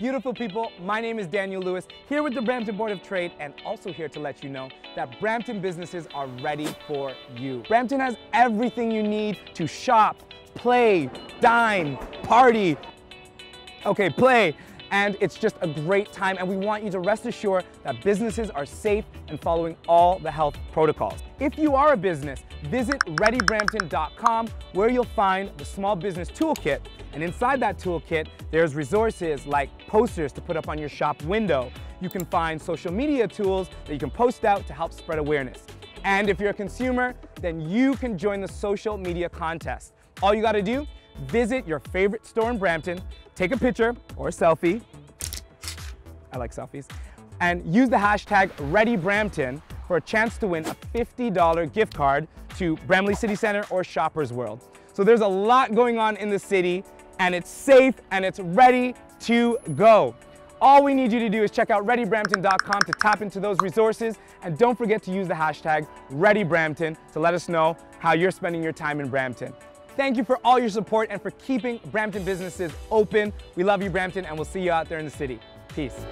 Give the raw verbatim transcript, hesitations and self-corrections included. Beautiful people, my name is Daniel Lewis, here with the Brampton Board of Trade, and also here to let you know that Brampton businesses are ready for you. Brampton has everything you need to shop, play, dine, party, okay, play, and it's just a great time, and we want you to rest assured that businesses are safe and following all the health protocols. If you are a business, visit Ready Brampton dot com, where you'll find the Small Business Toolkit, and inside that toolkit, there's resources like posters to put up on your shop window. You can find social media tools that you can post out to help spread awareness. And if you're a consumer, then you can join the social media contest. All you gotta do, visit your favorite store in Brampton, take a picture or a selfie, I like selfies, and use the hashtag ReadyBrampton for a chance to win a fifty dollar gift card to Bramley City Centre or Shoppers World. So there's a lot going on in the city, and it's safe and it's ready to go. All we need you to do is check out Ready Brampton dot com to tap into those resources, and don't forget to use the hashtag ReadyBrampton to let us know how you're spending your time in Brampton. Thank you for all your support and for keeping Brampton businesses open. We love you, Brampton, and we'll see you out there in the city. Peace.